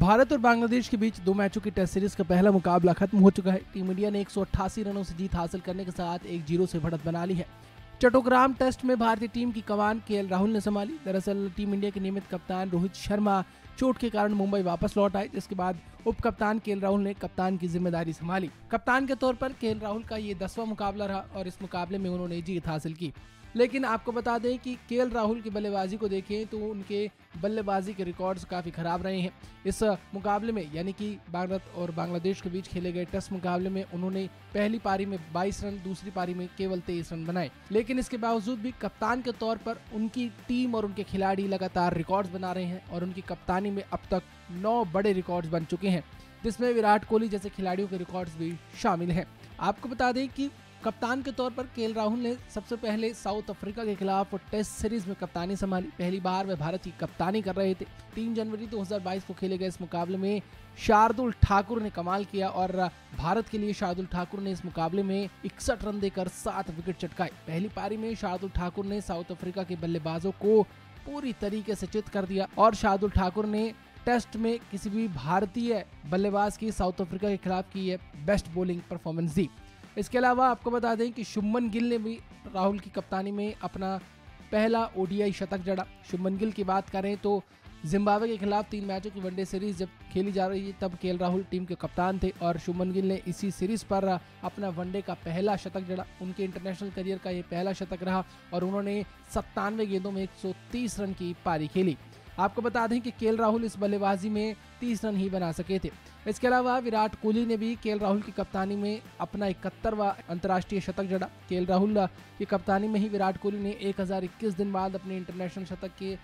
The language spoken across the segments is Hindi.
भारत और बांग्लादेश के बीच दो मैचों की टेस्ट सीरीज का पहला मुकाबला खत्म हो चुका है। टीम इंडिया ने 188 रनों से जीत हासिल करने के साथ 1-0 से बढ़त बना ली है। चट्टोग्राम टेस्ट में भारतीय टीम की कमान केएल राहुल ने संभाली। दरअसल टीम इंडिया के नियमित कप्तान रोहित शर्मा चोट के कारण मुंबई वापस लौट आए, जिसके बाद उप कप्तान केएल राहुल ने कप्तान की जिम्मेदारी संभाली। कप्तान के तौर पर केएल राहुल का ये 10वां मुकाबला रहा और इस मुकाबले में उन्होंने जीत हासिल की। लेकिन आपको बता दें कि केएल राहुल की बल्लेबाजी को देखें तो उनके बल्लेबाजी के रिकॉर्ड्स काफ़ी खराब रहे हैं। इस मुकाबले में यानी कि भारत और बांग्लादेश के बीच खेले गए टेस्ट मुकाबले में उन्होंने पहली पारी में 22 रन, दूसरी पारी में केवल 23 रन बनाए। लेकिन इसके बावजूद भी कप्तान के तौर पर उनकी टीम और उनके खिलाड़ी लगातार रिकॉर्ड्स बना रहे हैं और उनकी कप्तानी में अब तक 9 बड़े रिकॉर्ड्स बन चुके हैं, जिसमें विराट कोहली जैसे खिलाड़ियों के रिकॉर्ड्स भी शामिल हैं। आपको बता दें कि कप्तान के तौर पर केएल राहुल ने सबसे पहले साउथ अफ्रीका के खिलाफ टेस्ट सीरीज में कप्तानी संभाली। पहली बार वे भारत की कप्तानी कर रहे थे। 3 जनवरी 2022 को खेले गए इस मुकाबले में शार्दुल ठाकुर ने कमाल किया और भारत के लिए शार्दुल ठाकुर ने इस मुकाबले में 61 रन देकर 7 विकेट चटकाए। पहली पारी में शार्दुल ठाकुर ने साउथ अफ्रीका के बल्लेबाजों को पूरी तरीके से चित कर दिया और शार्दुल ठाकुर ने टेस्ट में किसी भी भारतीय बल्लेबाज की साउथ अफ्रीका के खिलाफ की यह बेस्ट बॉलिंग परफॉर्मेंस दी। इसके अलावा आपको बता दें कि शुभमन गिल ने भी राहुल की कप्तानी में अपना पहला ओडीआई शतक जड़ा। शुभमन गिल की बात करें तो जिम्बाब्वे के खिलाफ 3 मैचों की वनडे सीरीज जब खेली जा रही है तब केएल राहुल टीम के कप्तान थे और शुभमन गिल ने इसी सीरीज पर अपना वनडे का पहला शतक जड़ा। उनके इंटरनेशनल करियर का ये पहला शतक रहा और उन्होंने 97 गेंदों में 130 रन की पारी खेली। आपको बता दें कि केएल राहुल इस बल्लेबाजी में 30 रन ही बना सके थे। इसके अलावा विराट कोहली ने भी केएल राहुल की कप्तानी में अपना 71वां अंतर्राष्ट्रीय शतक जड़ा। केएल राहुल की कप्तानी में ही विराट कोहली ने 1021 दिन बाद अपने इंटरनेशनल शतक के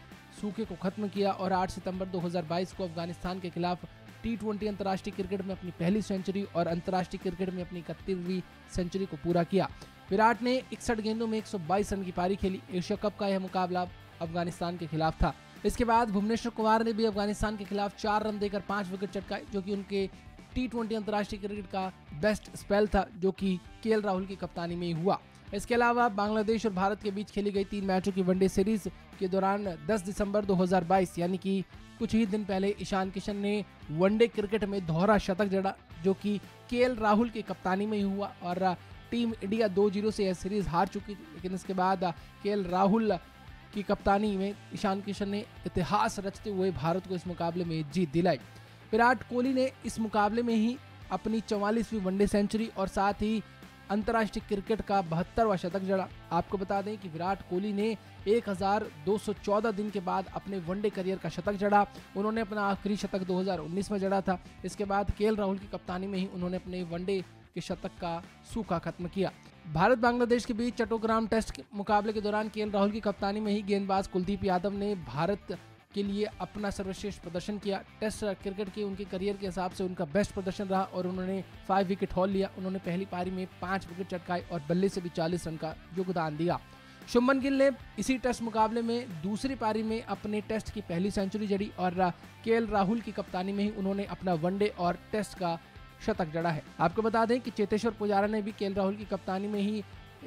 सूखे को खत्म किया और 8 सितंबर 2022 को अफगानिस्तान के खिलाफ T20 अंतर्राष्ट्रीय क्रिकेट में अपनी पहली सेंचुरी और अंतर्राष्ट्रीय क्रिकेट में अपनी 31वीं सेंचुरी को पूरा किया। विराट ने 61 गेंदों में 122 रन की पारी खेली। एशिया कप का यह मुकाबला अफगानिस्तान के खिलाफ था। इसके बाद भुवनेश्वर कुमार ने भी अफगानिस्तान के खिलाफ 4 रन देकर 5 विकेट चटकाए, जो कि उनके T20 अंतर्राष्ट्रीय क्रिकेट का बेस्ट स्पेल था, जो कि केएल राहुल की कप्तानी में ही हुआ। इसके अलावा बांग्लादेश और भारत के बीच खेली गई 3 मैचों की वनडे सीरीज के दौरान 10 दिसंबर 2022 यानी कि कुछ ही दिन पहले ईशान किशन ने वनडे क्रिकेट में दोहरा शतक जड़ा, जो कि केएल राहुल की कप्तानी में ही हुआ और टीम इंडिया 2-0 से यह सीरीज हार चुकी थी। लेकिन इसके बाद केएल राहुल की कप्तानी में ईशान किशन ने इतिहास रचते हुए भारत को इस मुकाबले में जीत दिलाई। विराट कोहली ने इस मुकाबले में ही अपनी 44वीं वनडे सेंचुरी और साथ ही अंतर्राष्ट्रीय क्रिकेट का 72वां शतक जड़ा। आपको बता दें कि विराट कोहली ने 1214 दिन के बाद अपने वनडे करियर का शतक जड़ा। उन्होंने अपना आखिरी शतक 2019 में जड़ा था। इसके बाद केएल राहुल की कप्तानी में ही उन्होंने अपने वनडे के शतक का सूखा खत्म किया। भारत बांग्लादेश के बीच चट्टोग्राम टेस्ट के मुकाबले के दौरान केएल राहुल की कप्तानी में ही गेंदबाज कुलदीप यादव ने भारत के लिए अपना सर्वश्रेष्ठ प्रदर्शन किया। टेस्ट क्रिकेट के उनके करियर के हिसाब से उनका बेस्ट प्रदर्शन रहा और उन्होंने 5 विकेट हॉल लिया। उन्होंने पहली पारी में 5 विकेट चटकाए और बल्ले से भी 40 रन का योगदान दिया। शुभमन गिल ने इसी टेस्ट मुकाबले में दूसरी पारी में अपने टेस्ट की पहली सेंचुरी जड़ी और केएल राहुल की कप्तानी में ही उन्होंने अपना वनडे और टेस्ट का शतक जड़ा है। आपको बता दें कि चेतेश्वर पुजारा ने भी केएल राहुल की कप्तानी में ही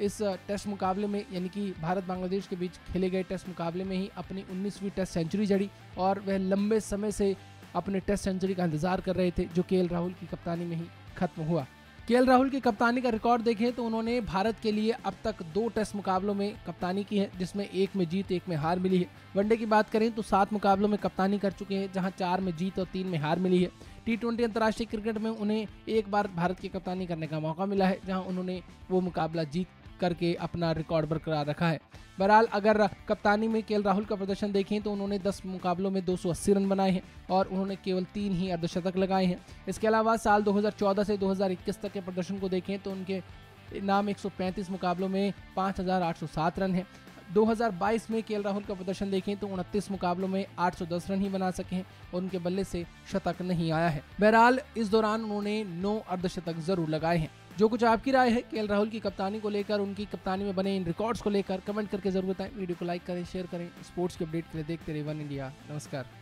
इस टेस्ट मुकाबले में यानी कि भारत बांग्लादेश के बीच खेले गए टेस्ट मुकाबले में ही अपनी 19वीं टेस्ट सेंचुरी जड़ी और वह लंबे समय से अपने टेस्ट सेंचुरी का इंतजार कर रहे थे, जो केएल राहुल की कप्तानी में ही खत्म हुआ। केएल राहुल की कप्तानी का रिकॉर्ड देखें तो उन्होंने भारत के लिए अब तक 2 टेस्ट मुकाबलों में कप्तानी की है, जिसमें 1 में जीत, 1 में हार मिली है। वनडे की बात करें तो 7 मुकाबलों में कप्तानी कर चुके हैं, जहां 4 में जीत और 3 में हार मिली है। T20 अंतर्राष्ट्रीय क्रिकेट में उन्हें एक बार भारत की कप्तानी करने का मौका मिला है, जहां उन्होंने वो मुकाबला जीत करके अपना रिकॉर्ड बरकरार रखा है। बहरहाल अगर कप्तानी में केएल राहुल का प्रदर्शन देखें तो उन्होंने 10 मुकाबलों में 280 रन बनाए हैं और उन्होंने केवल 3 ही अर्धशतक लगाए हैं। इसके अलावा साल 2014 से 2021 तक के प्रदर्शन को देखें तो उनके नाम 135 मुकाबलों में 5807 रन हैं। 2022 में केएल राहुल का प्रदर्शन देखें तो 29 मुकाबलों में 810 रन ही बना सके हैं और उनके बल्ले से शतक नहीं आया है। बहरहाल इस दौरान उन्होंने 9 अर्धशतक जरूर लगाए हैं। जो कुछ आपकी राय है केएल राहुल की कप्तानी को लेकर, उनकी कप्तानी में बने इन रिकॉर्ड्स को लेकर, कमेंट करके जरूर बताएं। वीडियो को लाइक करें, शेयर करें। स्पोर्ट्स के अपडेट के लिए देखते रहिए वन इंडिया। नमस्कार।